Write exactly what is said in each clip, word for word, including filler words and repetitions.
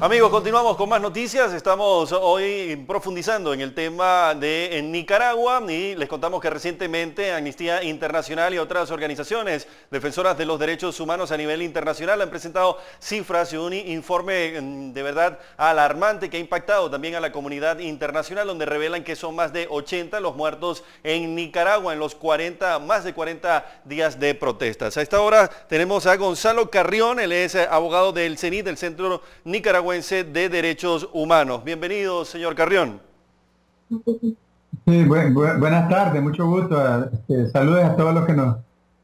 Amigos, continuamos con más noticias. Estamos hoy profundizando en el tema de Nicaragua y les contamos que recientemente Amnistía Internacional y otras organizaciones defensoras de los derechos humanos a nivel internacional han presentado cifras y un informe de verdad alarmante que ha impactado también a la comunidad internacional, donde revelan que son más de ochenta los muertos en Nicaragua en los cuarenta, más de cuarenta días de protestas. A esta hora tenemos a Gonzalo Carrión, él es abogado del C E N I, del Centro Nicaragüense de Derechos Humanos. Bienvenido, señor Carrión. Sí, buen, buen, buenas tardes, mucho gusto. Eh, saludos a todos los que nos,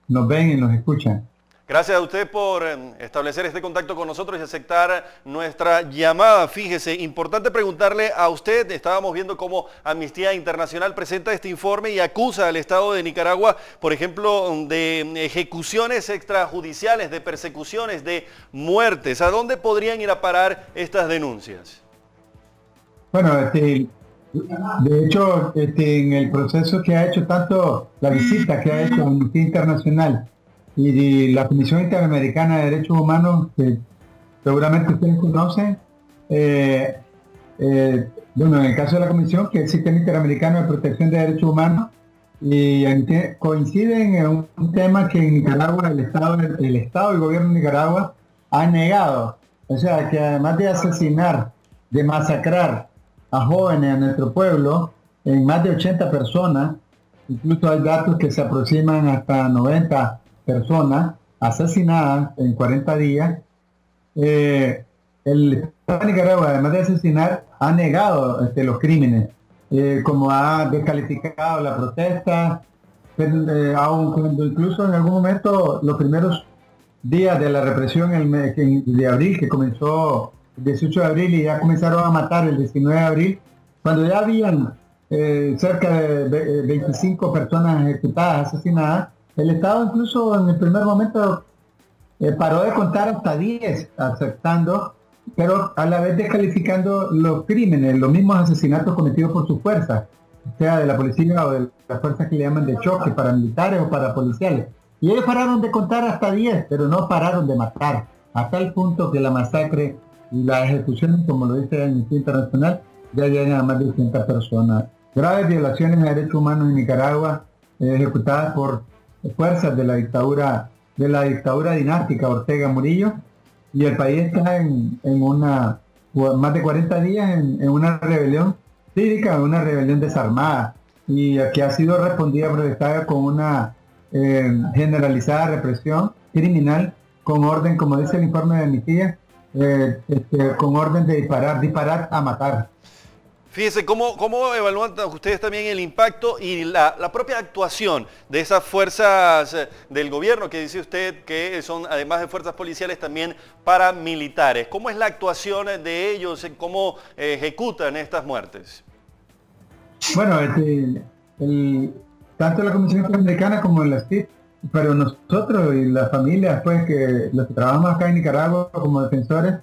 nos ven y nos escuchan. Gracias a usted por establecer este contacto con nosotros y aceptar nuestra llamada. Fíjese, importante preguntarle a usted, estábamos viendo cómo Amnistía Internacional presenta este informe y acusa al Estado de Nicaragua, por ejemplo, de ejecuciones extrajudiciales, de persecuciones, de muertes. ¿A dónde podrían ir a parar estas denuncias? Bueno, este, de hecho, este, en el proceso que ha hecho tanto la visita que ha hecho Amnistía Internacional y la Comisión Interamericana de Derechos Humanos, que seguramente ustedes conocen, eh, eh, bueno, en el caso de la Comisión, que es el Sistema Interamericano de Protección de Derechos Humanos, y coinciden en un, un tema que en Nicaragua el Estado, el, el Estado y el gobierno de Nicaragua ha negado. O sea, que además de asesinar, de masacrar a jóvenes, a nuestro pueblo, en más de ochenta personas, incluso hay datos que se aproximan hasta noventa personas asesinadas en cuarenta días, eh, el Estado de Nicaragua, además de asesinar, ha negado este, los crímenes, eh, como ha descalificado la protesta, eh, aun cuando incluso en algún momento los primeros días de la represión el mes de abril, que comenzó el dieciocho de abril y ya comenzaron a matar el diecinueve de abril, cuando ya habían eh, cerca de veinticinco personas ejecutadas, asesinadas, el Estado incluso en el primer momento eh, paró de contar hasta diez, aceptando, pero a la vez descalificando los crímenes, los mismos asesinatos cometidos por sus fuerzas, sea de la policía o de las fuerzas que le llaman de choque, paramilitares o parapoliciales. Y ellos pararon de contar hasta diez, pero no pararon de matar, hasta el punto que la masacre y la ejecución, como lo dice la Amnistía Internacional, ya llegan a más de ochenta personas. Graves violaciones a derechos humanos en Nicaragua, eh, ejecutadas por fuerzas de la dictadura de la dictadura dinástica Ortega Murillo, y el país está en, en una más de cuarenta días en, en una rebelión cívica, una rebelión desarmada, y que ha sido respondida por el Estado con una eh, generalizada represión criminal, con orden, como dice el informe de Amnistía, eh, este, con orden de disparar, disparar a matar. Fíjense, ¿cómo, cómo evalúan ustedes también el impacto y la, la propia actuación de esas fuerzas del gobierno, que dice usted que son, además de fuerzas policiales, también paramilitares? ¿Cómo es la actuación de ellos? ¿Cómo ejecutan estas muertes? Bueno, este, el, tanto la Comisión Interamericana como la C I P, pero nosotros y las familias, pues, que los que trabajamos acá en Nicaragua como defensores,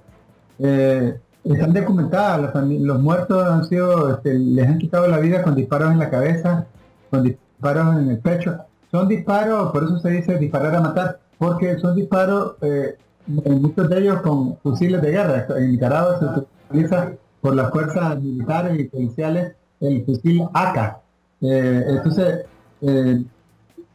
eh, están documentadas, los muertos han sido, este, les han quitado la vida con disparos en la cabeza, con disparos en el pecho. Son disparos, por eso se dice disparar a matar, porque son disparos, eh, muchos de ellos con fusiles de guerra. En Nicaragua se utiliza por las fuerzas militares y policiales el fusil A K. Eh, entonces, eh,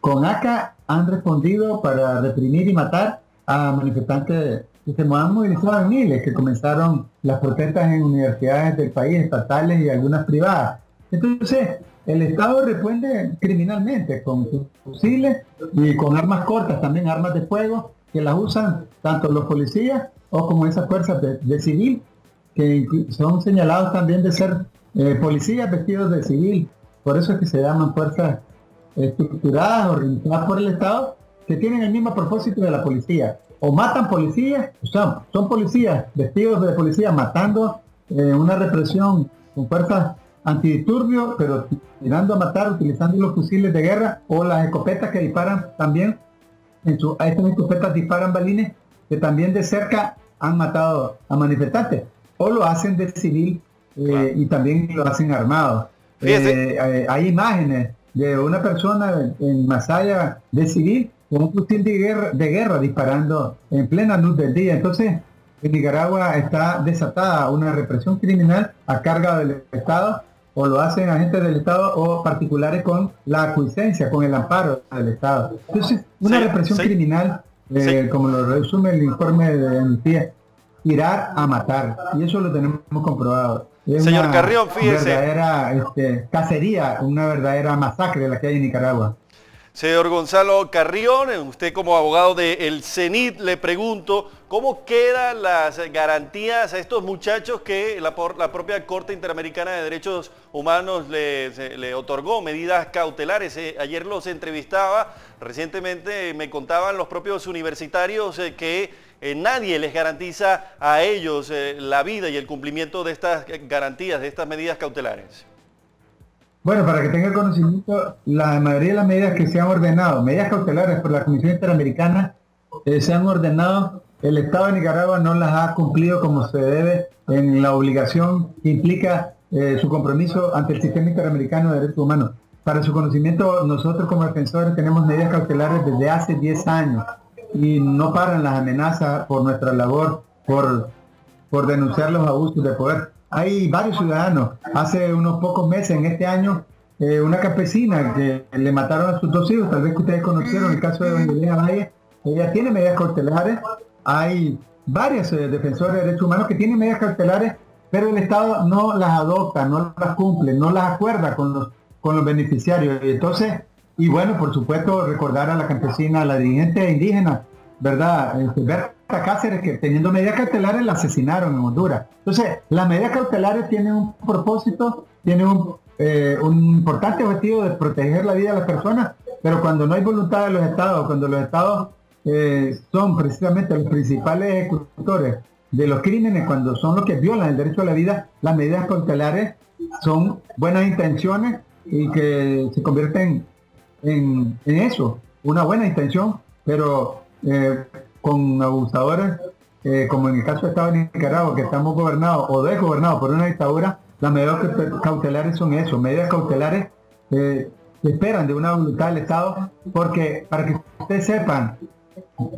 con A K han respondido para reprimir y matar a manifestantes que se han movilizado en miles, que comenzaron las protestas en universidades del país, estatales y algunas privadas. Entonces, el Estado responde criminalmente con fusiles y con armas cortas, también armas de fuego, que las usan tanto los policías o como esas fuerzas de, de civil, que son señalados también de ser eh, policías vestidos de civil. Por eso es que se llaman fuerzas estructuradas, organizadas por el Estado, que tienen el mismo propósito de la policía. O matan policías, o sea, son policías, vestidos de policía, matando, eh, una represión con fuerzas antidisturbios, pero tirando a matar, utilizando los fusiles de guerra o las escopetas que disparan también. En su, a estas escopetas disparan balines que también de cerca han matado a manifestantes, o lo hacen de civil, eh, claro, y también lo hacen armado. Eh, eh, hay imágenes de una persona en Masaya de civil con un fusil de guerra, de guerra disparando en plena luz del día. Entonces, en Nicaragua está desatada una represión criminal a carga del Estado, o lo hacen agentes del Estado o particulares con la acuisencia, con el amparo del Estado. Entonces, una sí, represión sí. criminal, eh, sí. como lo resume el informe de Amnistía, tirar a matar, y eso lo tenemos comprobado. Es Señor Carrión, fíjese. Una verdadera este, cacería, una verdadera masacre la que hay en Nicaragua. Señor Gonzalo Carrión, usted como abogado del CENIT, le pregunto, ¿cómo quedan las garantías a estos muchachos que la, por, la propia Corte Interamericana de Derechos Humanos le, le otorgó medidas cautelares? Eh, ayer los entrevistaba, recientemente me contaban los propios universitarios eh, que eh, nadie les garantiza a ellos eh, la vida y el cumplimiento de estas garantías, de estas medidas cautelares. Bueno, para que tenga el conocimiento, la mayoría de las medidas que se han ordenado, medidas cautelares por la Comisión Interamericana, eh, se han ordenado, el Estado de Nicaragua no las ha cumplido como se debe en la obligación que implica eh, su compromiso ante el sistema interamericano de derechos humanos. Para su conocimiento, nosotros como defensores tenemos medidas cautelares desde hace diez años y no paran las amenazas por nuestra labor, por, por denunciar los abusos de poder. Hay varios ciudadanos, hace unos pocos meses, en este año, eh, una campesina que le mataron a sus dos hijos, tal vez que ustedes conocieron el caso de Evangelina Valle, ella tiene medidas cautelares. Hay varios eh, defensores de derechos humanos que tienen medidas cautelares, pero el Estado no las adopta, no las cumple, no las acuerda con los, con los beneficiarios. Y entonces, y bueno, por supuesto, recordar a la campesina, a la dirigente indígena, ¿verdad? Este, Berta Cáceres, que teniendo medidas cautelares la asesinaron en Honduras. Entonces, las medidas cautelares tienen un propósito, tienen un, eh, un importante objetivo de proteger la vida de las personas, pero cuando no hay voluntad de los estados, cuando los estados eh, son precisamente los principales ejecutores de los crímenes, cuando son los que violan el derecho a la vida, las medidas cautelares son buenas intenciones y que se convierten en, en eso, una buena intención, pero Eh, con abusadores, eh, como en el caso del Estado de Nicaragua, que estamos gobernados o desgobernados por una dictadura, las medidas cautelares son eso, medidas cautelares eh, esperan de una voluntad del Estado, porque para que ustedes sepan,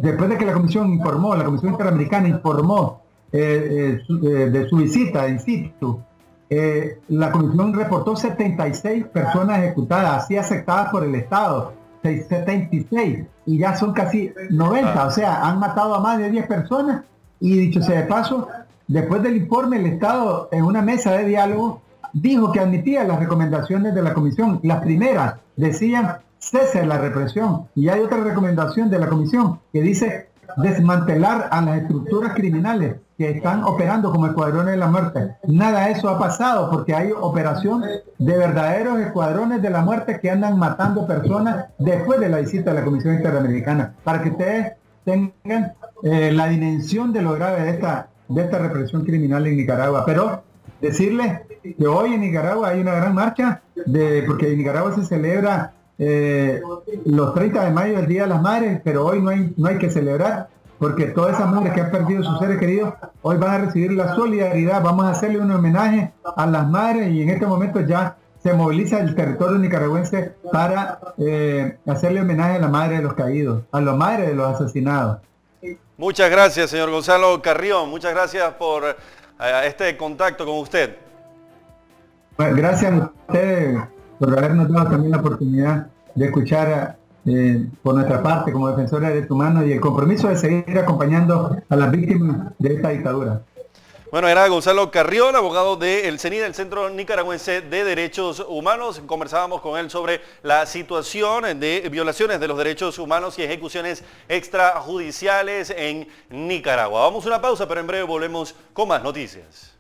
después de que la Comisión informó, la Comisión Interamericana informó eh, eh, su, eh, de su visita in situ, eh, la Comisión reportó setenta y seis personas ejecutadas, así aceptadas por el Estado, setenta y seis, y ya son casi noventa, o sea, han matado a más de diez personas, y dicho sea de paso, después del informe, el Estado, en una mesa de diálogo, dijo que admitía las recomendaciones de la Comisión. Las primeras decían, cese la represión, y hay otra recomendación de la Comisión que dice, desmantelar a las estructuras criminales que están operando como escuadrones de la muerte. Nada de eso ha pasado, porque hay operación de verdaderos escuadrones de la muerte que andan matando personas después de la visita de la Comisión Interamericana, para que ustedes tengan eh, la dimensión de lo grave de esta, de esta represión criminal en Nicaragua. Pero decirles que hoy en Nicaragua hay una gran marcha, de, porque en Nicaragua se celebra Eh, los treinta de mayo, el Día de las Madres, pero hoy no hay, no hay que celebrar, porque todas esas madres que han perdido sus seres queridos hoy van a recibir la solidaridad. Vamos a hacerle un homenaje a las madres, y en este momento ya se moviliza el territorio nicaragüense para eh, hacerle homenaje a la madre de los caídos, a la madre de los asesinados. Muchas gracias, señor Gonzalo Carrión, muchas gracias por eh, este contacto con usted. Bueno, gracias a ustedes por habernos dado también la oportunidad de escuchar eh, por nuestra parte como defensores de derechos humanos, y el compromiso de seguir acompañando a las víctimas de esta dictadura. Bueno, era Gonzalo Carrión, abogado del CENID, el Centro Nicaragüense de Derechos Humanos. Conversábamos con él sobre la situación de violaciones de los derechos humanos y ejecuciones extrajudiciales en Nicaragua. Vamos a una pausa, pero en breve volvemos con más noticias.